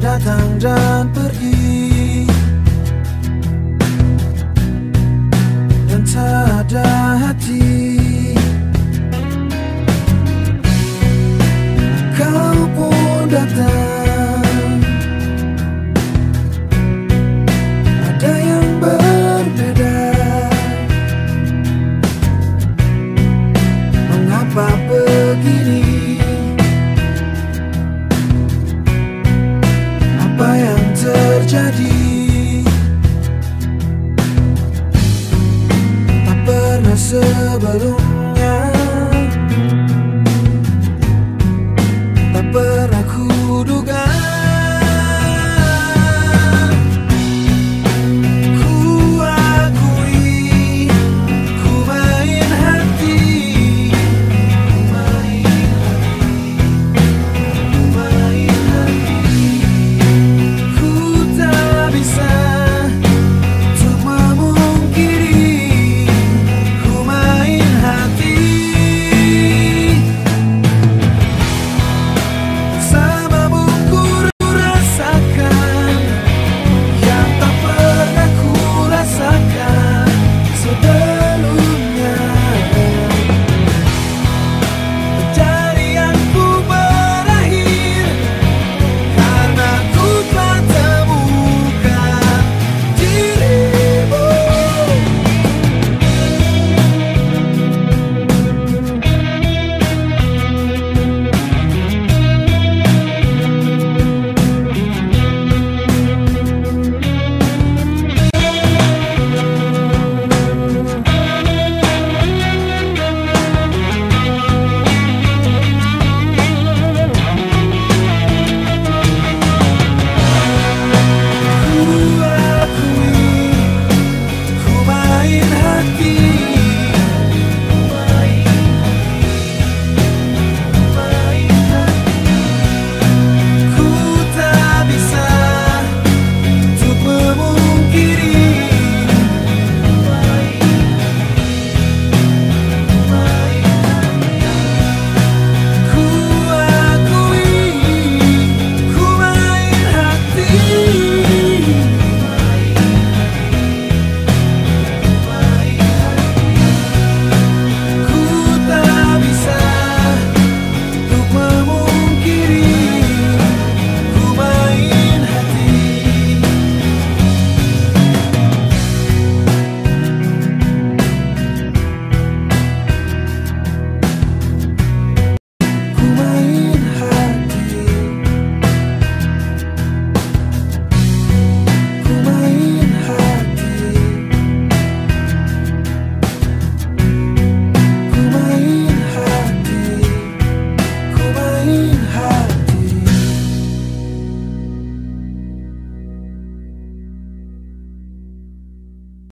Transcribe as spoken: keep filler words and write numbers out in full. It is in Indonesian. datang dan pergi, dan tak ada hati. Kau pun datang, ada yang berbeda. Mengapa begini? Apa yang terjadi?